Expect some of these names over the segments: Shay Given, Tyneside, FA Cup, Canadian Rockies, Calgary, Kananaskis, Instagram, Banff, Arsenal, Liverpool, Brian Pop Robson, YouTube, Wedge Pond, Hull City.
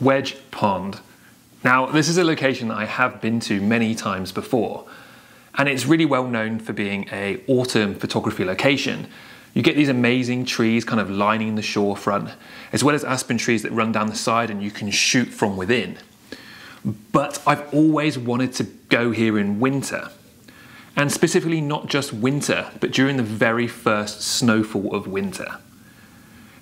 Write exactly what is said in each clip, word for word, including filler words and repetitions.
Wedge Pond. Now, this is a location that I have been to many times before, and it's really well known for being an autumn photography location. You get these amazing trees kind of lining the shorefront, as well as aspen trees that run down the side and you can shoot from within. But I've always wanted to go here in winter, and specifically not just winter, but during the very first snowfall of winter.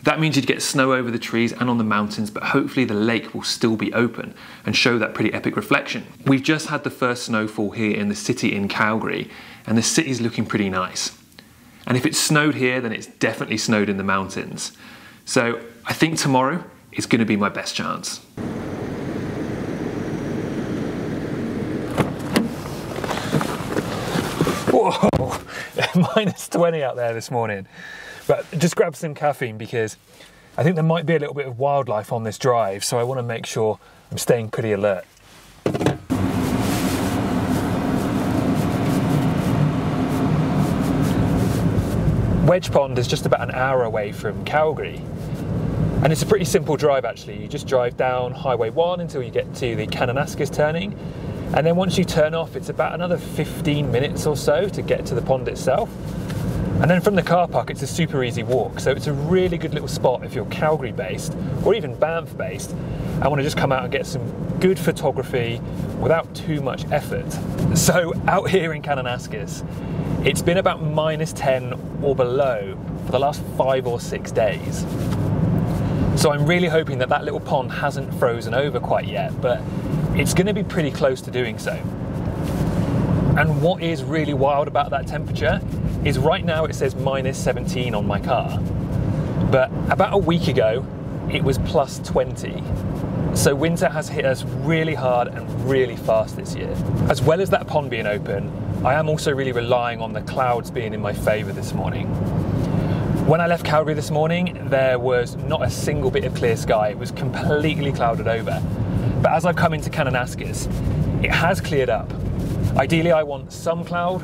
That means you'd get snow over the trees and on the mountains, but hopefully the lake will still be open and show that pretty epic reflection. We've just had the first snowfall here in the city in Calgary, and the city's looking pretty nice. And if it snowed here, then it's definitely snowed in the mountains. So I think tomorrow is going to be my best chance. Whoa, minus twenty out there this morning. But just grab some caffeine because I think there might be a little bit of wildlife on this drive, so I want to make sure I'm staying pretty alert. Wedge Pond is just about an hour away from Calgary, and it's a pretty simple drive actually. You just drive down Highway one until you get to the Kananaskis turning, and then once you turn off it's about another fifteen minutes or so to get to the pond itself. And then from the car park, it's a super easy walk. So it's a really good little spot if you're Calgary based or even Banff based and want to just come out and get some good photography without too much effort. So out here in Kananaskis, it's been about minus ten or below for the last five or six days. So I'm really hoping that that little pond hasn't frozen over quite yet, but it's going to be pretty close to doing so. And what is really wild about that temperature is right now it says minus seventeen on my car. But about a week ago, it was plus twenty. So winter has hit us really hard and really fast this year. As well as that pond being open, I am also really relying on the clouds being in my favor this morning. When I left Calgary this morning, there was not a single bit of clear sky. It was completely clouded over. But as I've come into Kananaskis, it has cleared up. Ideally, I want some cloud,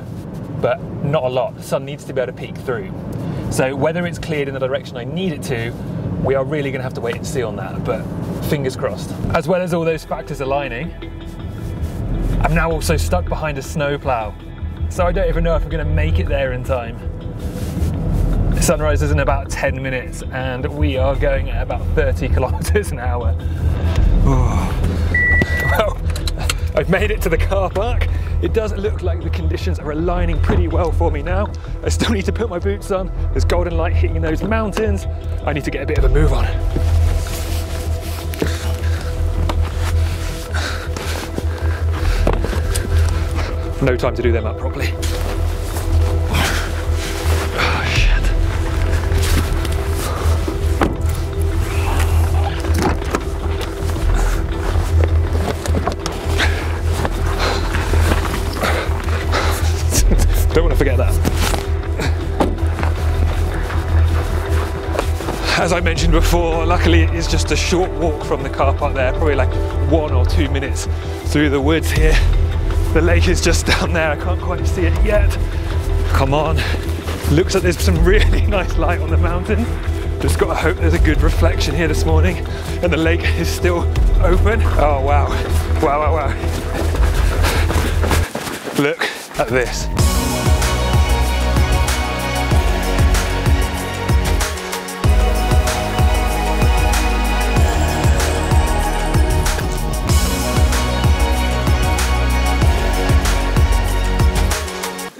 but not a lot. The sun needs to be able to peek through. So whether it's cleared in the direction I need it to, we are really gonna have to wait and see on that, but fingers crossed. As well as all those factors aligning, I'm now also stuck behind a snow plow. So I don't even know if I'm gonna make it there in time. Sunrise is in about ten minutes and we are going at about thirty kilometers an hour. Ooh. Well, I've made it to the car park. It does look like the conditions are aligning pretty well for me now. I still need to put my boots on. There's golden light hitting those mountains. I need to get a bit of a move on. No time to do them up properly. As I mentioned before, luckily it is just a short walk from the car park there, probably like one or two minutes through the woods here. The lake is just down there, I can't quite see it yet. Come on. Looks like there's some really nice light on the mountain. Just gotta hope there's a good reflection here this morning and the lake is still open. Oh wow, wow, wow, wow. Look at this.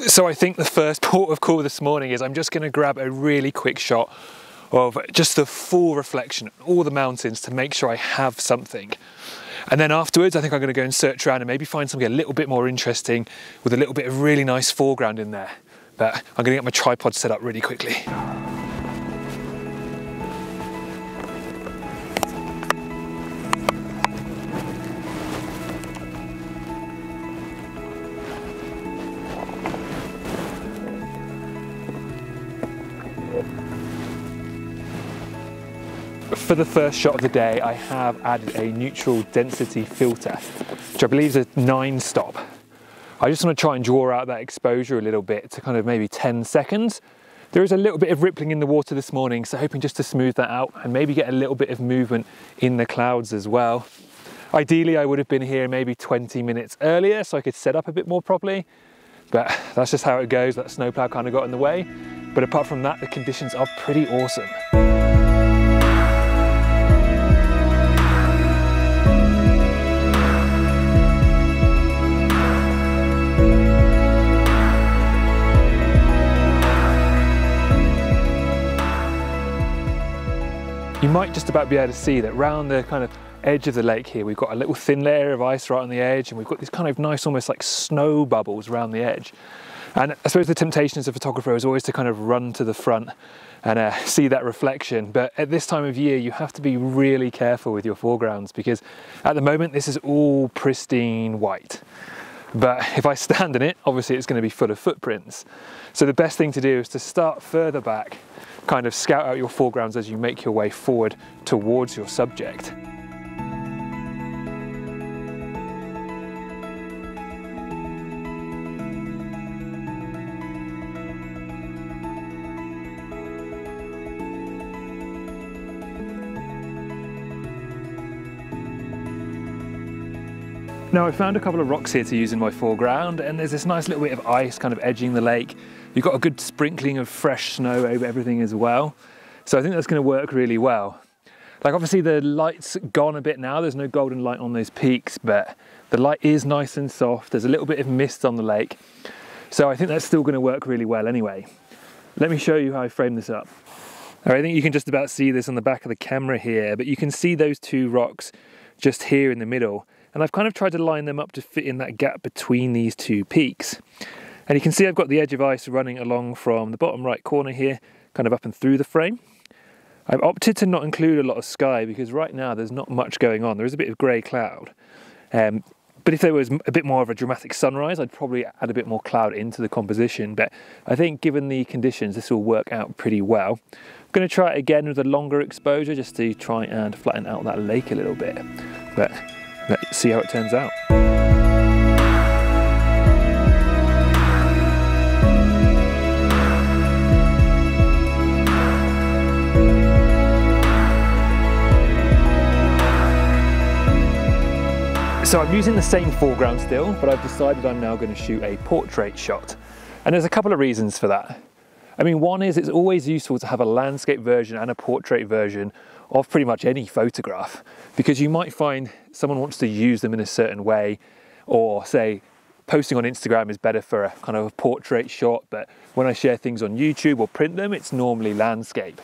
So I think the first port of call this morning is I'm just going to grab a really quick shot of just the full reflection, all the mountains, to make sure I have something. And then afterwards, I think I'm going to go and search around and maybe find something a little bit more interesting with a little bit of really nice foreground in there. But I'm going to get my tripod set up really quickly. For the first shot of the day, I have added a neutral density filter, which I believe is a nine stop. I just want to try and draw out that exposure a little bit to kind of maybe ten seconds, There is a little bit of rippling in the water this morning, so hoping just to smooth that out and maybe get a little bit of movement in the clouds as well. Ideally, I would have been here maybe twenty minutes earlier so I could set up a bit more properly, but that's just how it goes. That snowplow kind of got in the way. But apart from that, the conditions are pretty awesome. You might just about be able to see that round the kind of edge of the lake here, we've got a little thin layer of ice right on the edge, and we've got these kind of nice, almost like snow bubbles around the edge. And I suppose the temptation as a photographer is always to kind of run to the front and uh, see that reflection. But at this time of year, you have to be really careful with your foregrounds, because at the moment, this is all pristine white. But if I stand in it, obviously it's going to be full of footprints. So the best thing to do is to start further back, kind of scout out your foregrounds as you make your way forward towards your subject. Now I found a couple of rocks here to use in my foreground, and there's this nice little bit of ice kind of edging the lake. You've got a good sprinkling of fresh snow over everything as well. So I think that's going to work really well. Like obviously the light's gone a bit now, there's no golden light on those peaks, but the light is nice and soft. There's a little bit of mist on the lake. So I think that's still going to work really well anyway. Let me show you how I frame this up. All right, I think you can just about see this on the back of the camera here, but you can see those two rocks just here in the middle. And I've kind of tried to line them up to fit in that gap between these two peaks. And you can see I've got the edge of ice running along from the bottom right corner here, kind of up and through the frame. I've opted to not include a lot of sky because right now there's not much going on. There is a bit of grey cloud. Um, but if there was a bit more of a dramatic sunrise, I'd probably add a bit more cloud into the composition. But I think given the conditions, this will work out pretty well. I'm going to try it again with a longer exposure just to try and flatten out that lake a little bit. But let's see how it turns out. So I'm using the same foreground still, but I've decided I'm now going to shoot a portrait shot. And there's a couple of reasons for that. I mean, one is it's always useful to have a landscape version and a portrait version of pretty much any photograph, because you might find someone wants to use them in a certain way, or say posting on Instagram is better for a kind of a portrait shot, but when I share things on YouTube or print them, it's normally landscape.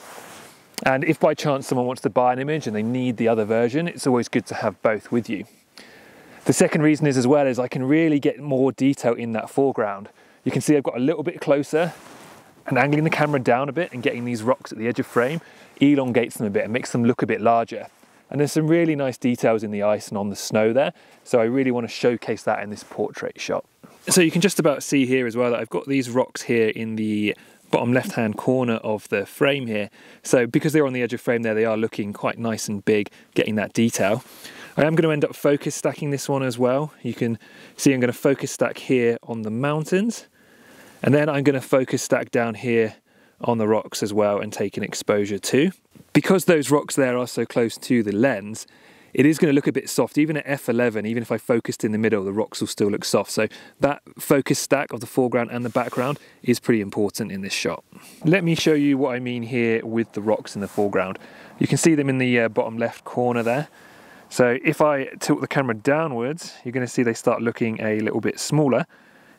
And if by chance someone wants to buy an image and they need the other version, it's always good to have both with you. The second reason is as well is I can really get more detail in that foreground. You can see I've got a little bit closer, and angling the camera down a bit and getting these rocks at the edge of frame elongates them a bit and makes them look a bit larger. And there's some really nice details in the ice and on the snow there, so I really want to showcase that in this portrait shot. So you can just about see here as well that I've got these rocks here in the bottom left-hand corner of the frame here. So because they're on the edge of frame there, they are looking quite nice and big, getting that detail. I am going to end up focus stacking this one as well. You can see I'm going to focus stack here on the mountains. And then I'm going to focus stack down here on the rocks as well and take an exposure too. Because those rocks there are so close to the lens, it is going to look a bit soft. Even at f eleven, even if I focused in the middle, the rocks will still look soft. So that focus stack of the foreground and the background is pretty important in this shot. Let me show you what I mean here with the rocks in the foreground. You can see them in the uh, bottom left corner there. So if I tilt the camera downwards, you're going to see they start looking a little bit smaller.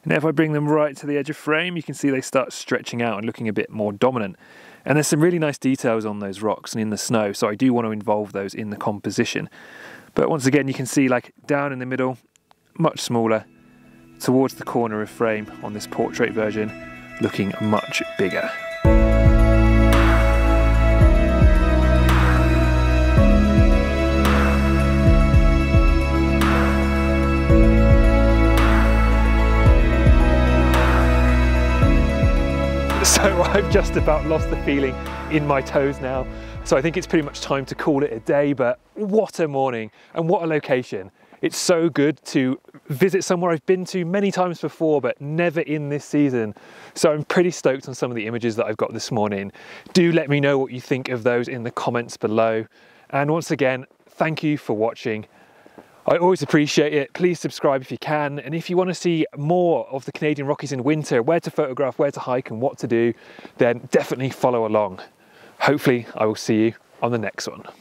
Now if I bring them right to the edge of frame, you can see they start stretching out and looking a bit more dominant. And there's some really nice details on those rocks and in the snow, so I do want to involve those in the composition. But once again, you can see like down in the middle, much smaller, towards the corner of frame on this portrait version, looking much bigger. So I've just about lost the feeling in my toes now. So I think it's pretty much time to call it a day, but what a morning and what a location. It's so good to visit somewhere I've been to many times before, but never in this season. So I'm pretty stoked on some of the images that I've got this morning. Do let me know what you think of those in the comments below. And once again, thank you for watching. I always appreciate it. Please subscribe if you can. And if you want to see more of the Canadian Rockies in winter, where to photograph, where to hike and what to do, then definitely follow along. Hopefully I will see you on the next one.